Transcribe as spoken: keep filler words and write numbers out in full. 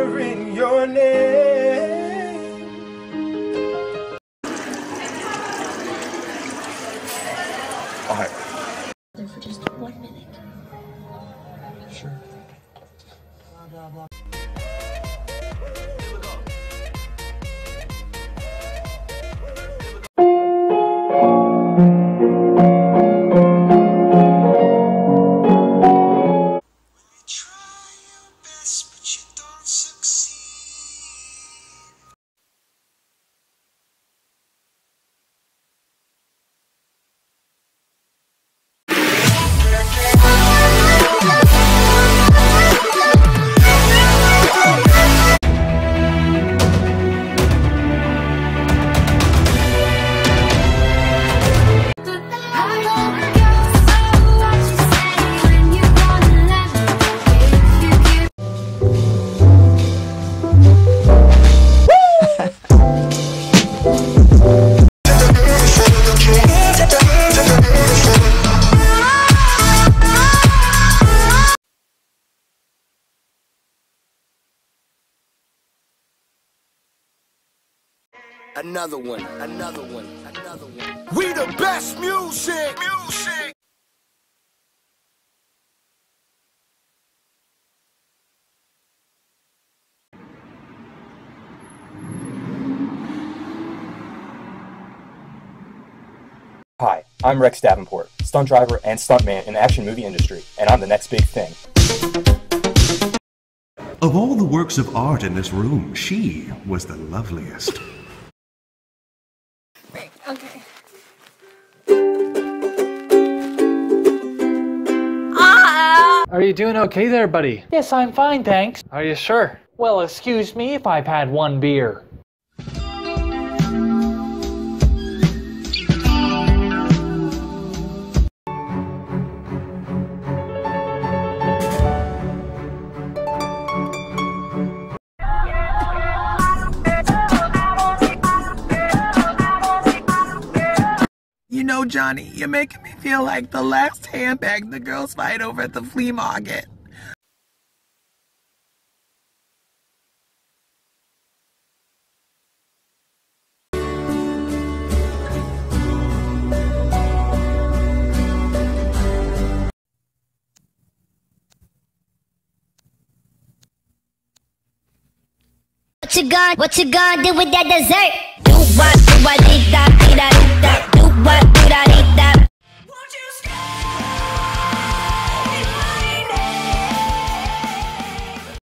remembering your name. All right. There for just one minute. Sure. Another one, another one, another one. We the best music, music. Hi, I'm Rex Davenport, stunt driver and stuntman in the action movie industry, and I'm the next big thing. Of all the works of art in this room, she was the loveliest. Okay. Ah! Are you doing okay there, buddy? Yes, I'm fine, thanks. Are you sure? Well, excuse me if I've had one beer. You know, Johnny, you're making me feel like the last handbag the girls fight over at the flea market. What you gonna, what you gonna do with that dessert? Do what, do what, dee da, dee da, dee da.